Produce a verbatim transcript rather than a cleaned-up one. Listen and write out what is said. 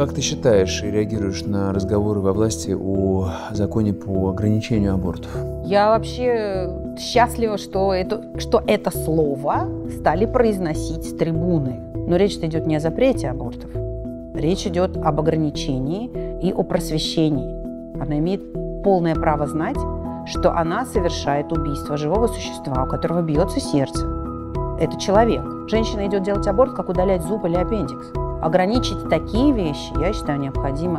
Как ты считаешь и реагируешь на разговоры во власти о законе по ограничению абортов? Я вообще счастлива, что это, что это слово стали произносить с трибуны. Но речь идет не о запрете абортов. Речь идет об ограничении и о просвещении. Она имеет полное право знать, что она совершает убийство живого существа, у которого бьется сердце. Это человек. Женщина идет делать аборт, как удалять зуб или аппендикс. Ограничить такие вещи, я считаю, необходимо.